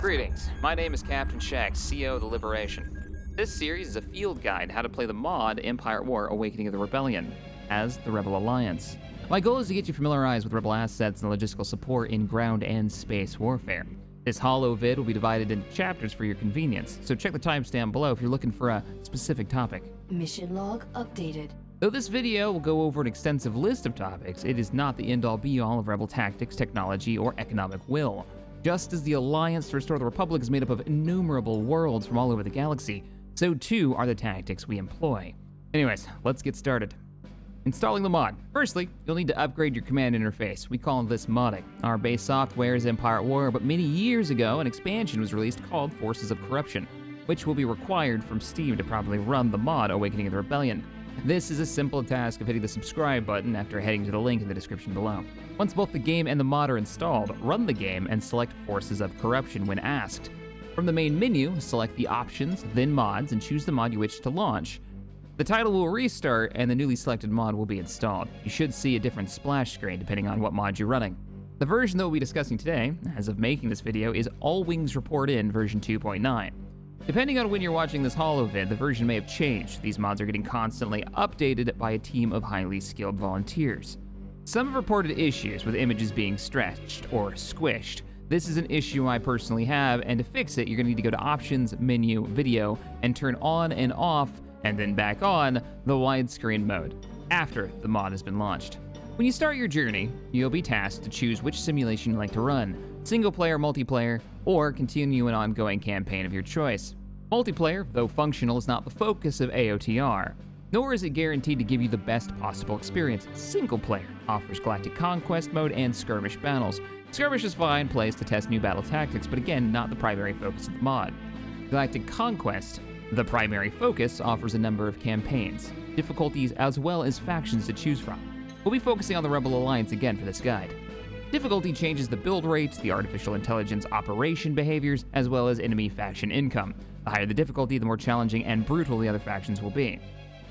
Greetings, my name is Captain Shax, CO of the Liberation. This series is a field guide how to play the mod Empire at War: Awakening of the Rebellion as the Rebel Alliance. My goal is to get you familiarized with Rebel assets and logistical support in ground and space warfare. This holo vid will be divided into chapters for your convenience, so check the timestamp below if you're looking for a specific topic. Mission log updated. Though this video will go over an extensive list of topics, it is not the end-all be-all of Rebel tactics, technology, or economic will. Just as the Alliance to restore the Republic is made up of innumerable worlds from all over the galaxy, so too are the tactics we employ. Anyways, let's get started. Installing the mod. Firstly, you'll need to upgrade your command interface. We call this modding. Our base software is Empire at War, but many years ago an expansion was released called Forces of Corruption, which will be required from Steam to properly run the mod Awakening of the Rebellion. This is a simple task of hitting the subscribe button after heading to the link in the description below. Once both the game and the mod are installed, run the game and select Forces of Corruption when asked. From the main menu, select the options, then mods, and choose the mod you wish to launch. The title will restart and the newly selected mod will be installed. You should see a different splash screen depending on what mod you're running. The version that we'll be discussing today, as of making this video, is All Wings Report In version 2.9. Depending on when you're watching this holovid, the version may have changed. These mods are getting constantly updated by a team of highly skilled volunteers. Some have reported issues with images being stretched or squished. This is an issue I personally have, and to fix it, you're going to need to go to Options, Menu, Video, and turn on and off, and then back on, the widescreen mode, after the mod has been launched. When you start your journey, you'll be tasked to choose which simulation you'd like to run. Single player, multiplayer, or continue an ongoing campaign of your choice. Multiplayer, though functional, is not the focus of AOTR, nor is it guaranteed to give you the best possible experience. Single player offers Galactic Conquest mode and skirmish battles. Skirmish is fine place to test new battle tactics, but again, not the primary focus of the mod. Galactic Conquest, the primary focus, offers a number of campaigns, difficulties, as well as factions to choose from. We'll be focusing on the Rebel Alliance again for this guide. Difficulty changes the build rates, the artificial intelligence operation behaviors, as well as enemy faction income. The higher the difficulty, the more challenging and brutal the other factions will be.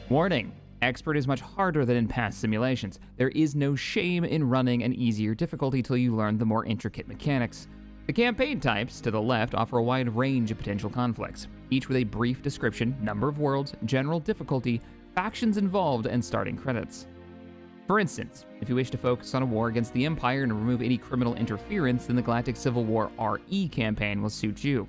Warning: Expert is much harder than in past simulations. There is no shame in running an easier difficulty till you learn the more intricate mechanics. The campaign types, to the left, offer a wide range of potential conflicts, each with a brief description, number of worlds, general difficulty, factions involved, and starting credits. For instance, if you wish to focus on a war against the Empire and remove any criminal interference, then the Galactic Civil War RE campaign will suit you.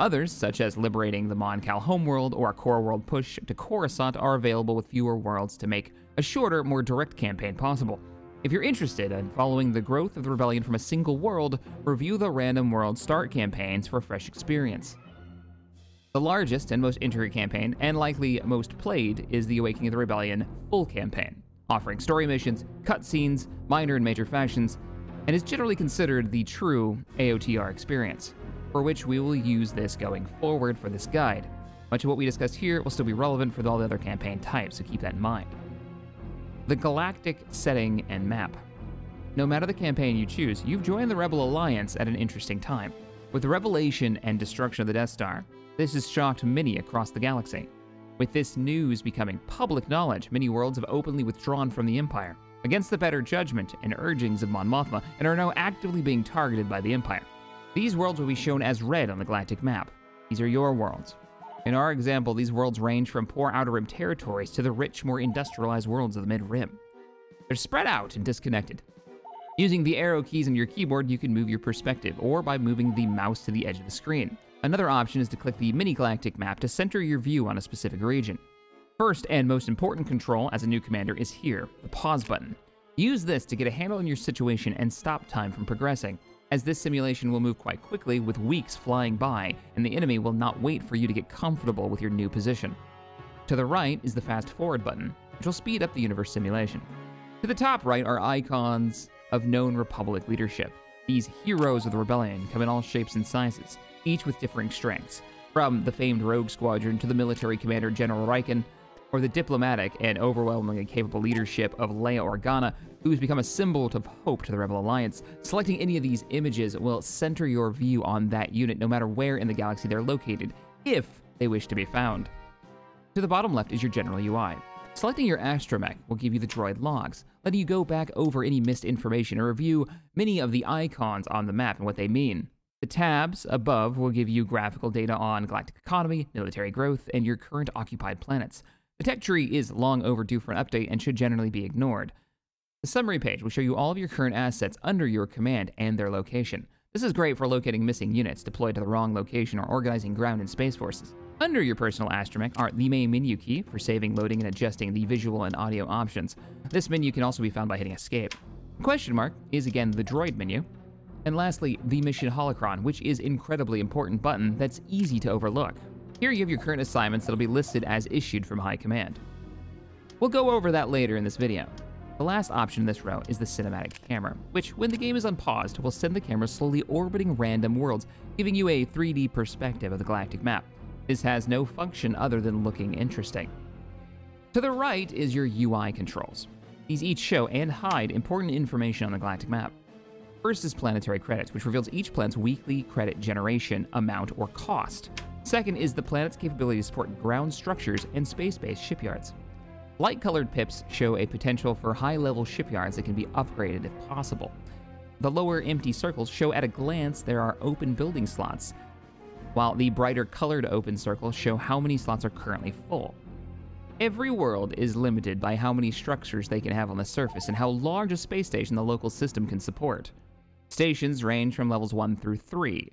Others, such as liberating the Mon Cal homeworld or a core world push to Coruscant, are available with fewer worlds to make a shorter, more direct campaign possible. If you're interested in following the growth of the Rebellion from a single world, review the Random World Start campaigns for a fresh experience. The largest and most intricate campaign, and likely most played, is the Awakening of the Rebellion full campaign, offering story missions, cutscenes, minor and major factions, and is generally considered the true AOTR experience, for which we will use this going forward for this guide. Much of what we discussed here will still be relevant for all the other campaign types, so keep that in mind. The Galactic Setting and Map. No matter the campaign you choose, you've joined the Rebel Alliance at an interesting time, with the revelation and destruction of the Death Star. This has shocked many across the galaxy. With this news becoming public knowledge, many worlds have openly withdrawn from the Empire, against the better judgment and urgings of Mon Mothma, and are now actively being targeted by the Empire. These worlds will be shown as red on the galactic map. These are your worlds. In our example, these worlds range from poor Outer Rim territories to the rich, more industrialized worlds of the Mid-Rim. They're spread out and disconnected. Using the arrow keys on your keyboard, you can move your perspective, or by moving the mouse to the edge of the screen. Another option is to click the mini-galactic map to center your view on a specific region. First and most important control as a new commander is here, the pause button. Use this to get a handle on your situation and stop time from progressing, as this simulation will move quite quickly with weeks flying by, and the enemy will not wait for you to get comfortable with your new position. To the right is the fast forward button, which will speed up the universe simulation. To the top right are icons of known Republic leadership. These heroes of the Rebellion come in all shapes and sizes, each with differing strengths, from the famed Rogue Squadron to the military commander General Riken, or the diplomatic and overwhelmingly capable leadership of Leia Organa, who has become a symbol of hope to the Rebel Alliance. Selecting any of these images will center your view on that unit, no matter where in the galaxy they're located, if they wish to be found. To the bottom left is your general UI. Selecting your astromech will give you the droid logs, letting you go back over any missed information or review many of the icons on the map and what they mean. The tabs above will give you graphical data on galactic economy, military growth, and your current occupied planets. The tech tree is long overdue for an update and should generally be ignored. The summary page will show you all of your current assets under your command and their location. This is great for locating missing units deployed to the wrong location or organizing ground and space forces. Under your personal astromech are the main menu key for saving, loading, and adjusting the visual and audio options. This menu can also be found by hitting escape. The question mark is again the droid menu. And lastly, the mission holocron, which is an incredibly important button that's easy to overlook. Here you have your current assignments that'll be listed as issued from High Command. We'll go over that later in this video. The last option in this row is the cinematic camera, which when the game is unpaused, will send the camera slowly orbiting random worlds, giving you a 3D perspective of the galactic map. This has no function other than looking interesting. To the right is your UI controls. These each show and hide important information on the galactic map. First is planetary credits, which reveals each planet's weekly credit generation, amount, or cost. Second is the planet's capability to support ground structures and space-based shipyards. Light-colored pips show a potential for high-level shipyards that can be upgraded if possible. The lower empty circles show at a glance there are open building slots, while the brighter colored open circles show how many slots are currently full. Every world is limited by how many structures they can have on the surface and how large a space station the local system can support. Stations range from levels 1 through 3,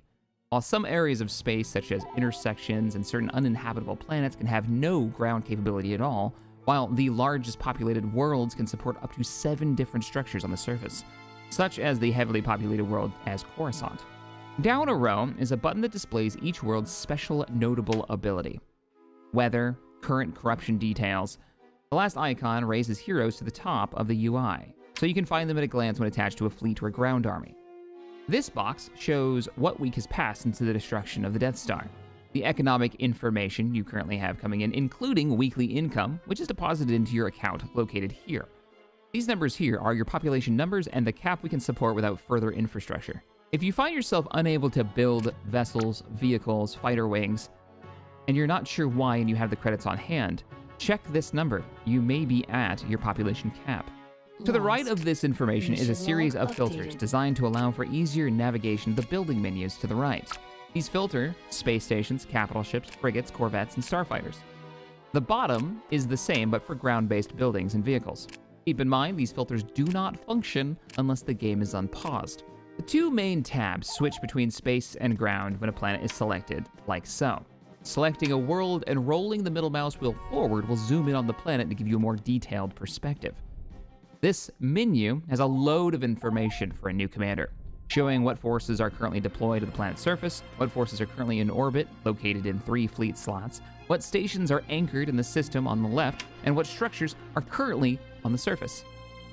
while some areas of space such as intersections and certain uninhabitable planets can have no ground capability at all, while the largest populated worlds can support up to 7 different structures on the surface, such as the heavily populated world as Coruscant. Down a row is a button that displays each world's special notable ability. Weather, current corruption details. The last icon raises heroes to the top of the UI, so you can find them at a glance when attached to a fleet or ground army. This box shows what week has passed since the destruction of the Death Star, the economic information you currently have coming in, including weekly income, which is deposited into your account located here. These numbers here are your population numbers and the cap we can support without further infrastructure. If you find yourself unable to build vessels, vehicles, fighter wings, and you're not sure why and you have the credits on hand, check this number. You may be at your population cap. To the right of this information is a series of filters designed to allow for easier navigation of the building menus to the right. These filter space stations, capital ships, frigates, corvettes, and starfighters. The bottom is the same but for ground-based buildings and vehicles. Keep in mind, these filters do not function unless the game is unpaused. The two main tabs switch between space and ground when a planet is selected, like so. Selecting a world and rolling the middle mouse wheel forward will zoom in on the planet to give you a more detailed perspective. This menu has a load of information for a new commander, showing what forces are currently deployed to the planet's surface, what forces are currently in orbit, located in 3 fleet slots, what stations are anchored in the system on the left, and what structures are currently on the surface.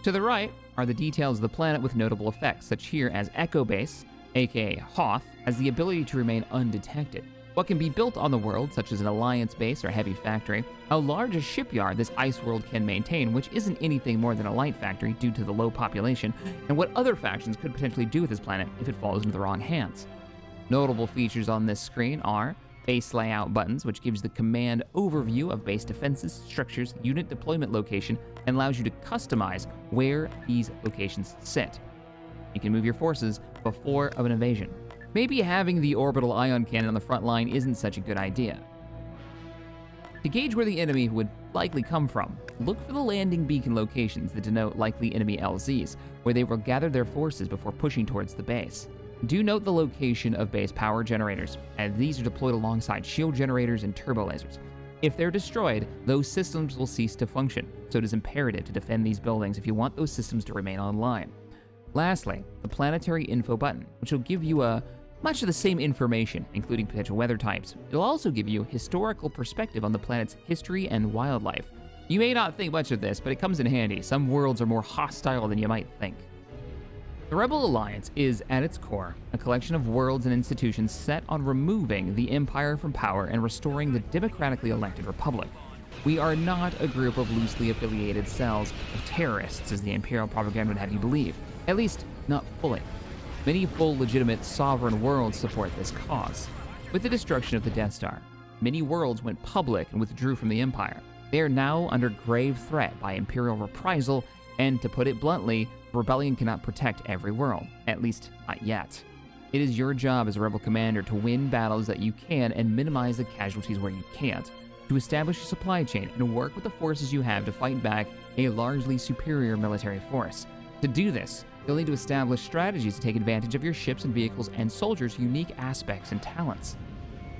To the right are the details of the planet with notable effects, such here as Echo Base, aka Hoth, has the ability to remain undetected. What can be built on the world, such as an alliance base or heavy factory, how large a shipyard this ice world can maintain, which isn't anything more than a light factory due to the low population, and what other factions could potentially do with this planet if it falls into the wrong hands. Notable features on this screen are base layout buttons, which gives the command overview of base defenses, structures, unit deployment location, and allows you to customize where these locations sit. You can move your forces before an invasion. Maybe having the orbital ion cannon on the front line isn't such a good idea. To gauge where the enemy would likely come from, look for the landing beacon locations that denote likely enemy LZs, where they will gather their forces before pushing towards the base. Do note the location of base power generators, and these are deployed alongside shield generators and turbo lasers. If they're destroyed, those systems will cease to function, so it is imperative to defend these buildings if you want those systems to remain online. Lastly, the planetary info button, which will give you much of the same information, including potential weather types. It'll also give you historical perspective on the planet's history and wildlife. You may not think much of this, but it comes in handy. Some worlds are more hostile than you might think. The Rebel Alliance is, at its core, a collection of worlds and institutions set on removing the Empire from power and restoring the democratically elected Republic. We are not a group of loosely affiliated cells of terrorists, as the Imperial propaganda would have you believe. At least, not fully. Many full, legitimate, sovereign worlds support this cause. With the destruction of the Death Star, many worlds went public and withdrew from the Empire. They are now under grave threat by Imperial reprisal, and to put it bluntly, the Rebellion cannot protect every world, at least not yet. It is your job as a Rebel commander to win battles that you can and minimize the casualties where you can't, to establish a supply chain and work with the forces you have to fight back a largely superior military force. To do this, you'll need to establish strategies to take advantage of your ships and vehicles and soldiers' unique aspects and talents.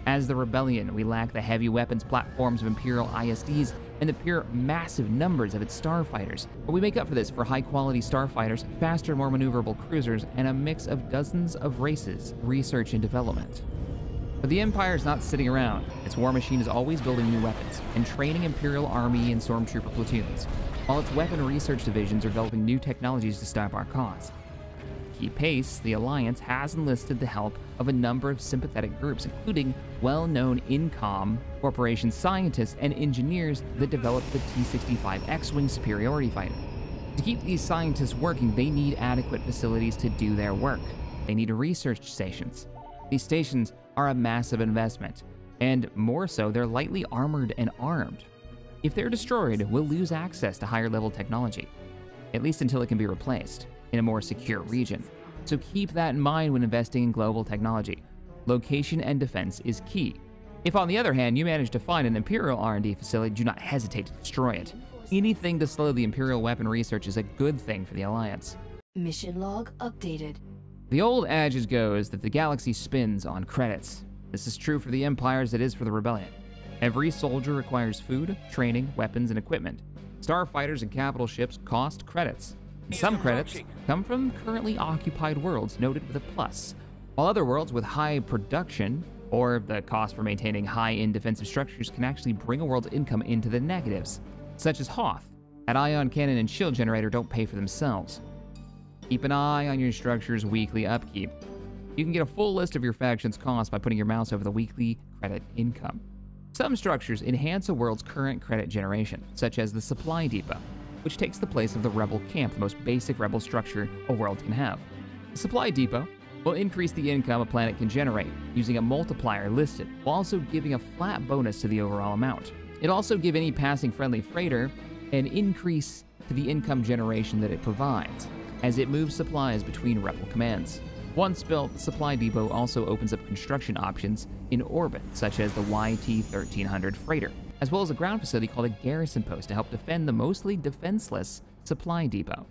As the Rebellion, we lack the heavy weapons platforms of Imperial ISDs and the pure massive numbers of its starfighters, but we make up for this for high-quality starfighters, faster, more maneuverable cruisers, and a mix of dozens of races, research, and development. But the Empire is not sitting around. Its war machine is always building new weapons and training Imperial Army and Stormtrooper platoons, while its weapon research divisions are developing new technologies to stop our cause. To keep pace, the Alliance has enlisted the help of a number of sympathetic groups, including well-known INCOM corporation scientists and engineers that developed the T-65 X-Wing superiority fighter. To keep these scientists working, they need adequate facilities to do their work. They need research stations. These stations are a massive investment, and more so, they're lightly armored and armed. If they're destroyed, we'll lose access to higher-level technology, at least until it can be replaced in a more secure region. So keep that in mind when investing in global technology. Location and defense is key. If, on the other hand, you manage to find an Imperial R&D facility, do not hesitate to destroy it. Anything to slow the Imperial weapon research is a good thing for the Alliance. Mission log updated. The old adage goes that the galaxy spins on credits. This is true for the Empire as it is for the Rebellion. Every soldier requires food, training, weapons, and equipment. Starfighters and capital ships cost credits. And some credits come from currently occupied worlds, noted with a plus, while other worlds with high production, or the cost for maintaining high-end defensive structures, can actually bring a world's income into the negatives, such as Hoth. That ion cannon and shield generator don't pay for themselves. Keep an eye on your structure's weekly upkeep. You can get a full list of your faction's costs by putting your mouse over the weekly credit income. Some structures enhance a world's current credit generation, such as the supply depot, which takes the place of the Rebel camp, the most basic Rebel structure a world can have. The supply depot will increase the income a planet can generate using a multiplier listed, while also giving a flat bonus to the overall amount. It'll also give any passing friendly freighter an increase to the income generation that it provides, as it moves supplies between Rebel commands. Once built, the supply depot also opens up construction options in orbit, such as the YT-1300 freighter, as well as a ground facility called a garrison post to help defend the mostly defenseless supply depot.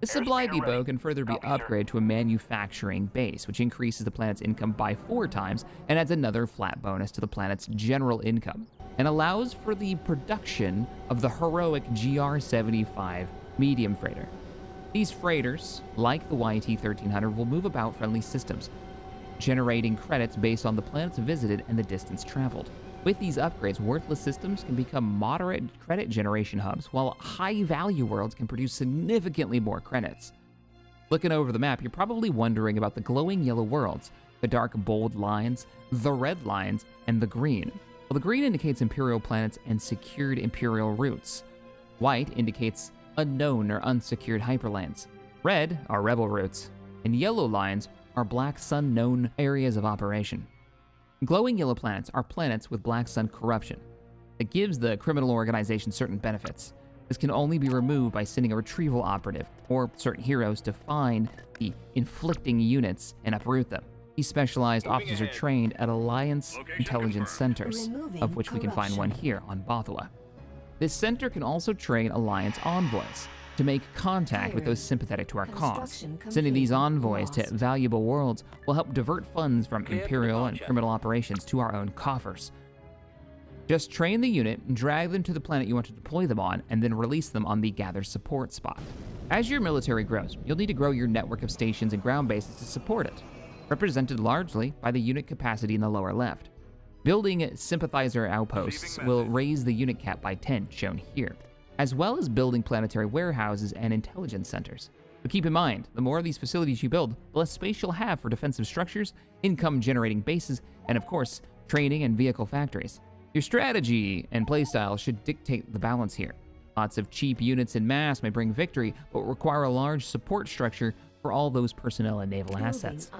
The supply depot can further be upgraded to a manufacturing base, which increases the planet's income by 4 times and adds another flat bonus to the planet's general income, and allows for the production of the heroic GR-75 medium freighter. These freighters, like the YT-1300, will move about friendly systems, generating credits based on the planets visited and the distance traveled. With these upgrades, worthless systems can become moderate credit generation hubs, while high-value worlds can produce significantly more credits. Looking over the map, you're probably wondering about the glowing yellow worlds, the dark bold lines, the red lines, and the green. Well, the green indicates Imperial planets and secured Imperial routes. White indicates unknown or unsecured hyperlands. Red are Rebel routes, and yellow lines are Black Sun known areas of operation. Glowing yellow planets are planets with Black Sun corruption that gives the criminal organization certain benefits. This can only be removed by sending a retrieval operative or certain heroes to find the inflicting units and uproot them. These specialized officers are trained at Alliance Intelligence Centers, of which we can find one here on Bothua. This center can also train Alliance envoys to make contact with those sympathetic to our cause. Sending these envoys to valuable worlds will help divert funds from Imperial and criminal operations to our own coffers. Just train the unit and drag them to the planet you want to deploy them on, and then release them on the gather support spot. As your military grows, you'll need to grow your network of stations and ground bases to support it, represented largely by the unit capacity in the lower left. Building sympathizer outposts will raise the unit cap by 10, shown here, as well as building planetary warehouses and intelligence centers. But keep in mind, the more of these facilities you build, the less space you'll have for defensive structures, income-generating bases, and of course, training and vehicle factories. Your strategy and playstyle should dictate the balance here. Lots of cheap units in mass may bring victory, but require a large support structure for all those personnel and naval assets.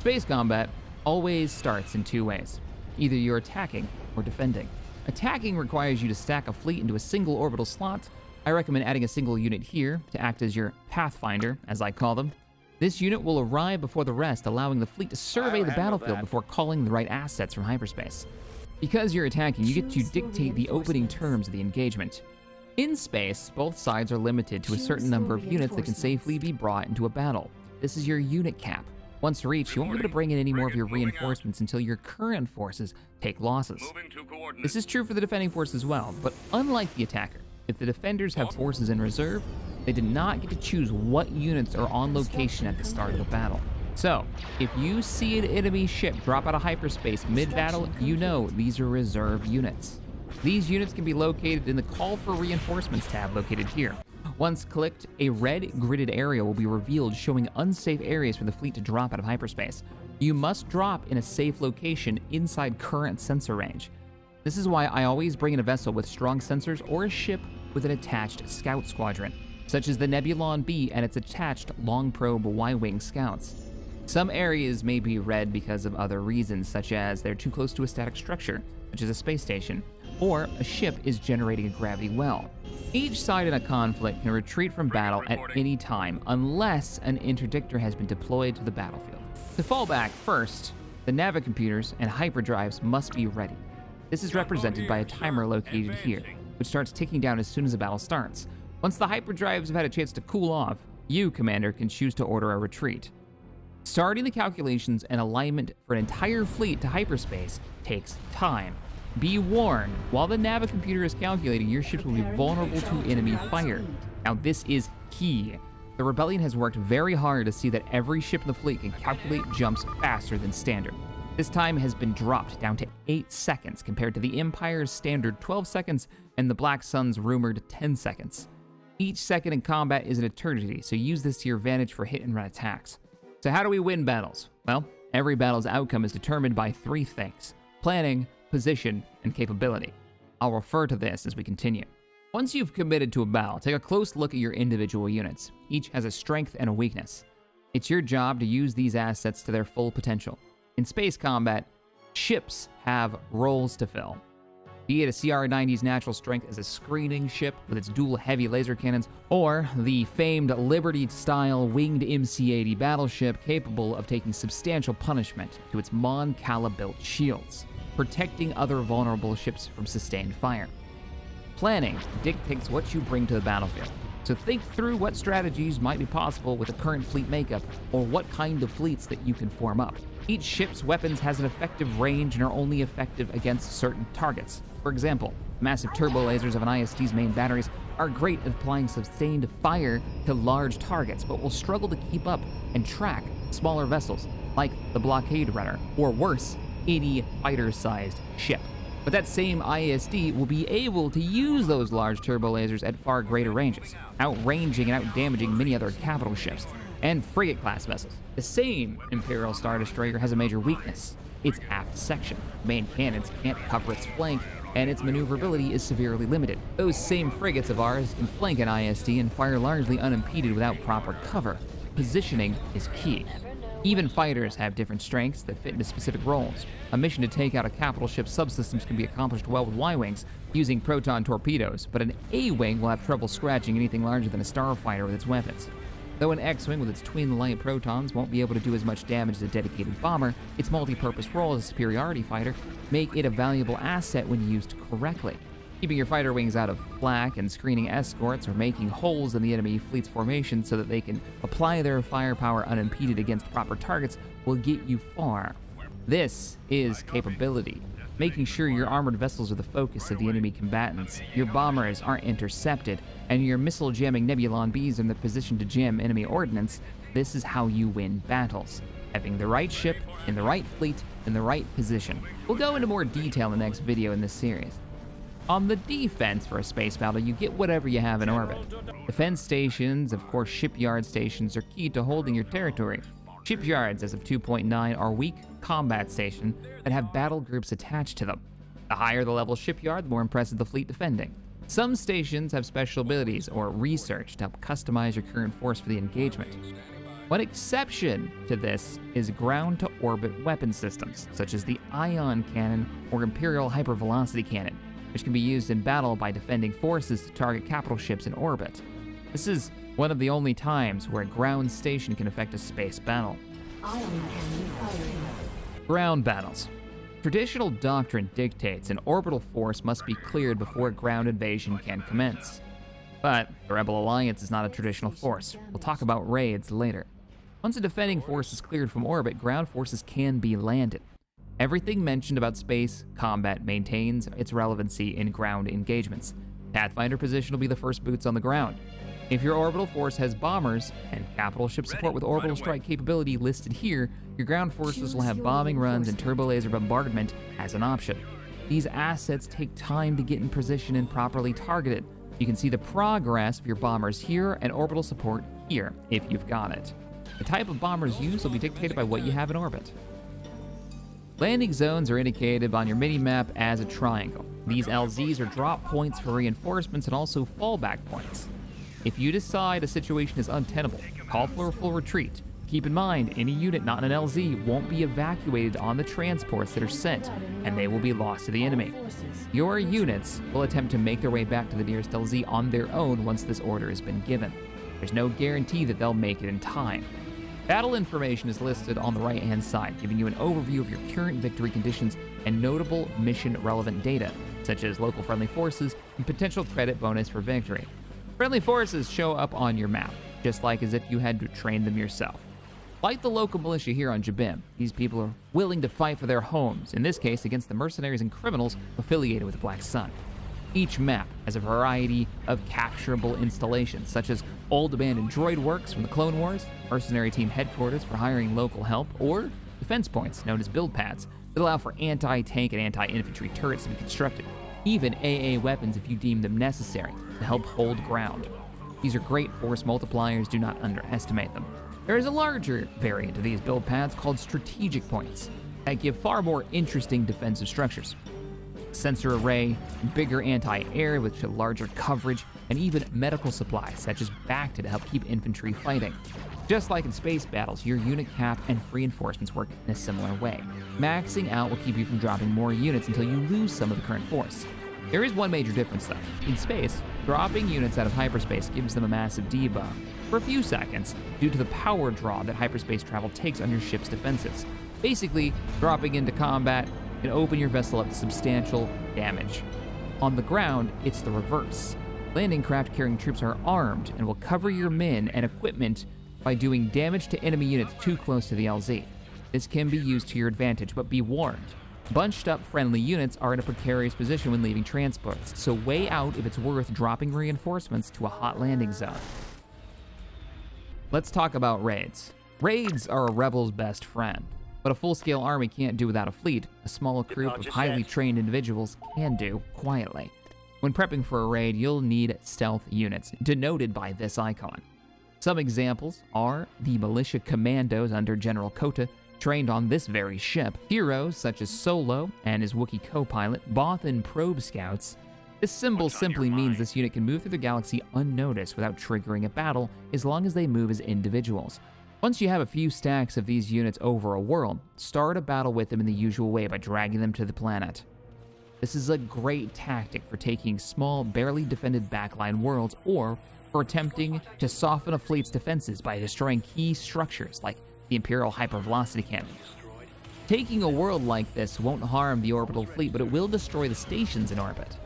Space combat always starts in 2 ways. Either you're attacking or defending. Attacking requires you to stack a fleet into a single orbital slot. I recommend adding a single unit here to act as your pathfinder, as I call them. This unit will arrive before the rest, allowing the fleet to survey the battlefield before calling the right assets from hyperspace. Because you're attacking, you get to dictate the opening terms of the engagement. In space, both sides are limited to a certain number of units that can safely be brought into a battle. This is your unit cap. Once reached, you won't be able to bring in any more of your reinforcements until your current forces take losses. This is true for the defending force as well, but unlike the attacker, if the defenders have forces in reserve, they did not get to choose what units are on location at the start of the battle. So, if you see an enemy ship drop out of hyperspace mid-battle, you know these are reserve units. These units can be located in the Call for Reinforcements tab located here. Once clicked, a red gridded area will be revealed showing unsafe areas for the fleet to drop out of hyperspace. You must drop in a safe location inside current sensor range. This is why I always bring in a vessel with strong sensors or a ship with an attached scout squadron, such as the Nebulon B and its attached long probe Y-wing scouts. Some areas may be red because of other reasons, such as they're too close to a static structure, such as a space station, or a ship is generating a gravity well. Each side in a conflict can retreat from battle at any time unless an interdictor has been deployed to the battlefield. To fall back first, the nav computers and hyperdrives must be ready. This is represented by a timer located here, which starts ticking down as soon as the battle starts. Once the hyperdrives have had a chance to cool off, you, Commander, can choose to order a retreat. Starting the calculations and alignment for an entire fleet to hyperspace takes time. Be warned, while the nav computer is calculating, your ships will be vulnerable to enemy fire. Now this is key. The Rebellion has worked very hard to see that every ship in the fleet can calculate jumps faster than standard. This time has been dropped down to 8 seconds compared to the Empire's standard 12 seconds and the Black Sun's rumored 10 seconds. Each second in combat is an eternity, so use this to your advantage for hit and run attacks. So how do we win battles? Well, every battle's outcome is determined by 3 things: planning, position, and capability. I'll refer to this as we continue. Once you've committed to a battle, take a close look at your individual units. Each has a strength and a weakness. It's your job to use these assets to their full potential. In space combat, ships have roles to fill. Be it a CR-90's natural strength as a screening ship with its dual heavy laser cannons, or the famed Liberty-style winged MC-80 battleship capable of taking substantial punishment to its Mon Cal built shields, protecting other vulnerable ships from sustained fire. Planning dictates what you bring to the battlefield, so think through what strategies might be possible with the current fleet makeup or what kind of fleets that you can form up. Each ship's weapons has an effective range and are only effective against certain targets. For example, massive turbo lasers of an ISD's main batteries are great at applying sustained fire to large targets, but will struggle to keep up and track smaller vessels like the Blockade Runner, or worse, any fighter-sized ship. But that same ISD will be able to use those large turbo lasers at far greater ranges, outranging and outdamaging many other capital ships and frigate-class vessels. The same Imperial Star Destroyer has a major weakness: its aft section. Main cannons can't cover its flank, and its maneuverability is severely limited. Those same frigates of ours can flank an ISD and fire largely unimpeded without proper cover. Positioning is key. Even fighters have different strengths that fit into specific roles. A mission to take out a capital ship subsystems can be accomplished well with Y-wings using proton torpedoes, but an A-wing will have trouble scratching anything larger than a starfighter with its weapons. Though an X-wing with its twin light protons won't be able to do as much damage as a dedicated bomber, its multi-purpose role as a superiority fighter make it a valuable asset when used correctly. Keeping your fighter wings out of flak and screening escorts or making holes in the enemy fleet's formation so that they can apply their firepower unimpeded against proper targets will get you far. This is capability. Making sure your armored vessels are the focus of the enemy combatants, your bombers aren't intercepted, and your missile-jamming Nebulon Bs in the position to jam enemy ordnance. This is how you win battles: having the right ship, in the right fleet, in the right position. We'll go into more detail in the next video in this series. On the defense for a space battle, you get whatever you have in orbit. Defense stations, of course shipyard stations, are key to holding your territory. Shipyards, as of 2.9, are weak combat stations that have battle groups attached to them. The higher the level shipyard, the more impressive the fleet defending. Some stations have special abilities or research to help customize your current force for the engagement. One exception to this is ground-to-orbit weapon systems, such as the ion cannon or Imperial hypervelocity cannon, which can be used in battle by defending forces to target capital ships in orbit. This is One of the only times where a ground station can affect a space battle. Ground battles. Traditional doctrine dictates an orbital force must be cleared before a ground invasion can commence. But the Rebel Alliance is not a traditional force. We'll talk about raids later. Once a defending force is cleared from orbit, ground forces can be landed. Everything mentioned about space combat maintains its relevancy in ground engagements. Pathfinder position will be the first boots on the ground. If your orbital force has bombers and capital ship support with orbital strike capability listed here, your ground forces will have bombing runs and turbo laser bombardment as an option. These assets take time to get in position and properly targeted. You can see the progress of your bombers here and orbital support here, if you've got it. The type of bombers used will be dictated by what you have in orbit. Landing zones are indicated on your mini-map as a triangle. These LZs are drop points for reinforcements and also fallback points. If you decide a situation is untenable, call for a full retreat. Keep in mind, any unit not in an LZ won't be evacuated on the transports that are sent, and they will be lost to the enemy. Your units will attempt to make their way back to the nearest LZ on their own once this order has been given. There's no guarantee that they'll make it in time. Battle information is listed on the right-hand side, giving you an overview of your current victory conditions and notable mission-relevant data, such as local friendly forces and potential credit bonus for victory. Friendly forces show up on your map, just like as if you had to train them yourself. Like the local militia here on Jabim, these people are willing to fight for their homes, in this case against the mercenaries and criminals affiliated with Black Sun. Each map has a variety of capturable installations, such as old abandoned droid works from the Clone Wars, mercenary team headquarters for hiring local help, or defense points known as build pads that allow for anti-tank and anti-infantry turrets to be constructed, even AA weapons if you deem them necessary to help hold ground. These are great force multipliers, do not underestimate them. There is a larger variant of these build pads called strategic points that give far more interesting defensive structures. Sensor array, bigger anti-air with larger coverage, and even medical supplies such as Bacta to help keep infantry fighting. Just like in space battles, your unit cap and reinforcements work in a similar way. Maxing out will keep you from dropping more units until you lose some of the current force. There is one major difference though. In space, dropping units out of hyperspace gives them a massive debuff for a few seconds due to the power draw that hyperspace travel takes on your ship's defenses. Basically, dropping into combat can open your vessel up to substantial damage. On the ground, it's the reverse. Landing craft carrying troops are armed and will cover your men and equipment by doing damage to enemy units too close to the LZ. This can be used to your advantage, but be warned. Bunched up friendly units are in a precarious position when leaving transports, so weigh out if it's worth dropping reinforcements to a hot landing zone. Let's talk about raids. Raids are a rebel's best friend. But a full-scale army can't do without a fleet, a small group of highly trained individuals can do quietly. When prepping for a raid, you'll need stealth units, denoted by this icon. Some examples are the militia commandos under General Kota, trained on this very ship, heroes such as Solo and his Wookiee co-pilot, Bothan Probe Scouts. This symbol simply means this unit can move through the galaxy unnoticed without triggering a battle, as long as they move as individuals. Once you have a few stacks of these units over a world, start a battle with them in the usual way by dragging them to the planet. This is a great tactic for taking small, barely defended backline worlds, or for attempting to soften a fleet's defenses by destroying key structures like the Imperial Hypervelocity Cannon. Taking a world like this won't harm the orbital fleet, but it will destroy the stations in orbit.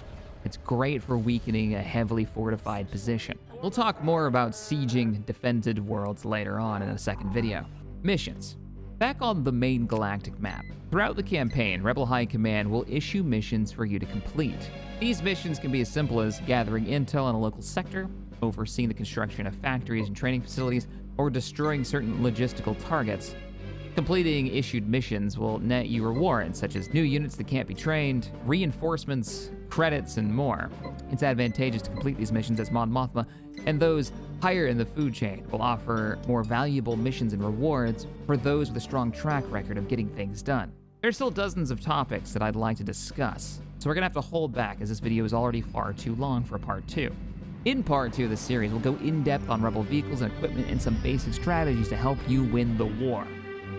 It's great for weakening a heavily fortified position. We'll talk more about sieging defended worlds later on in a second video. Missions. Back on the main galactic map. Throughout the campaign, Rebel High Command will issue missions for you to complete. These missions can be as simple as gathering intel on a local sector, overseeing the construction of factories and training facilities, or destroying certain logistical targets. Completing issued missions will net you rewards, such as new units that can't be trained, reinforcements, credits, and more. It's advantageous to complete these missions as Mon Mothma, and those higher in the food chain will offer more valuable missions and rewards for those with a strong track record of getting things done. There's still dozens of topics that I'd like to discuss, so we're gonna have to hold back as this video is already far too long for part 2. In part 2 of the series, we'll go in depth on rebel vehicles and equipment and some basic strategies to help you win the war.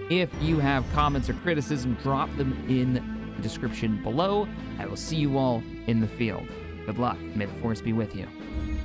If you have comments or criticism, drop them in the description below. I will see you all in the field. Good luck. May the force be with you.